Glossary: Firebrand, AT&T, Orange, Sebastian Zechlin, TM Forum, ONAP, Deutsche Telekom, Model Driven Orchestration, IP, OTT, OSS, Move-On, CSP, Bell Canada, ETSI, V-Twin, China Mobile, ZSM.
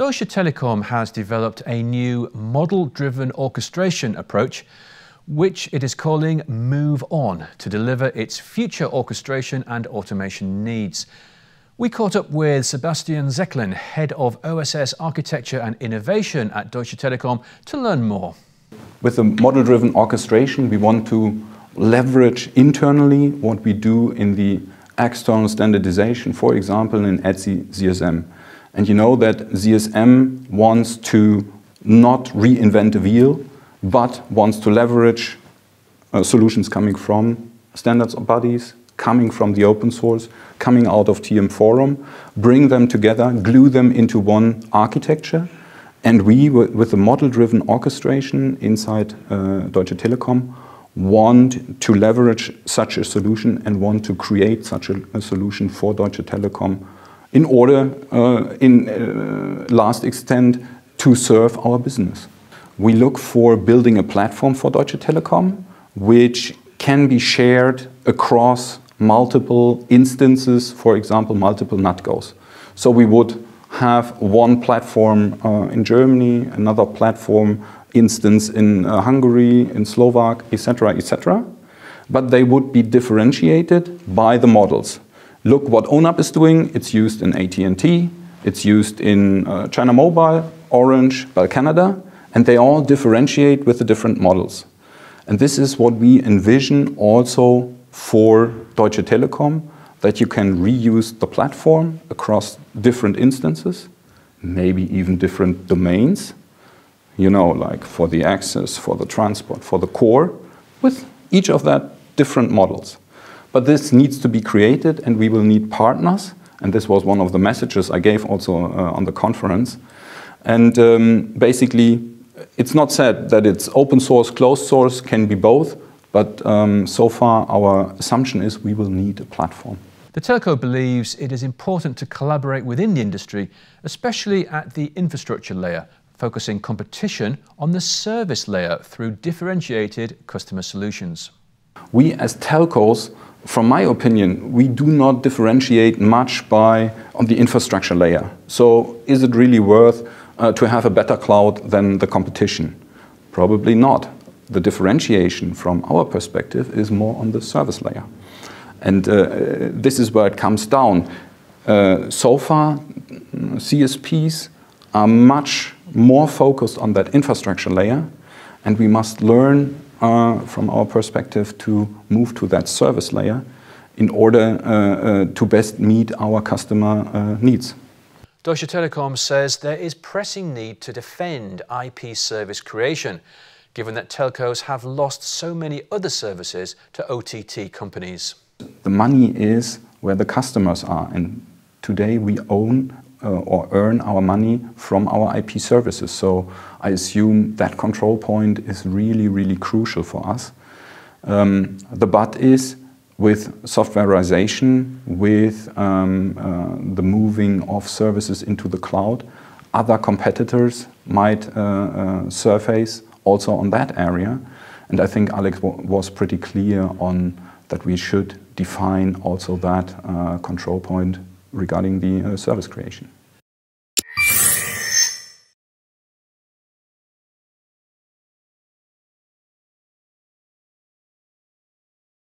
Deutsche Telekom has developed a new Model Driven Orchestration approach, which it is calling Move-On, to deliver its future orchestration and automation needs. We caught up with Sebastian Zechlin, Head of OSS Architecture and Innovation at Deutsche Telekom, to learn more. With the model-driven orchestration, we want to leverage internally what we do in the external standardization, for example, in ETSI ZSM. And you know that ZSM wants to not reinvent the wheel, but wants to leverage solutions coming from standards bodies, coming from the open source, coming out of TM Forum, bring them together, glue them into one architecture. And we, with the model-driven orchestration inside Deutsche Telekom, want to leverage such a solution and want to create such a solution for Deutsche Telekom in order, last extent, to serve our business. We look for building a platform for Deutsche Telekom, which can be shared across multiple instances, for example, multiple NatGos. So we would have one platform in Germany, another platform instance in Hungary, in Slovak, etc., etc. But they would be differentiated by the models. Look what ONAP is doing. It's used in AT&T, it's used in China Mobile, Orange, Bell Canada. And they all differentiate with the different models. And this is what we envision also for Deutsche Telekom, that you can reuse the platform across different instances, maybe even different domains, you know, like for the access, for the transport, for the core, with each of that different models. But this needs to be created, and we will need partners. And this was one of the messages I gave also on the conference. And basically, it's not said that it's open source, closed source, can be both, but so far our assumption is we will need a platform. The telco believes it is important to collaborate within the industry, especially at the infrastructure layer, focusing competition on the service layer through differentiated customer solutions. We as telcos, from my opinion, we do not differentiate much on the infrastructure layer. So is it really worth to have a better cloud than the competition? Probably not. The differentiation from our perspective is more on the service layer. And this is where it comes down. So far, CSPs are much more focused on that infrastructure layer, and we must learn from our perspective to move to that service layer in order to best meet our customer needs. Deutsche Telekom says there is pressing need to defend IP service creation, given that telcos have lost so many other services to OTT companies. The money is where the customers are, and today we own or earn our money from our IP services. So I assume that control point is really, really crucial for us. The but is, with softwareization, with the moving of services into the cloud, other competitors might surface also on that area. And I think Alex was pretty clear on that we should define also that control point regarding the service creation.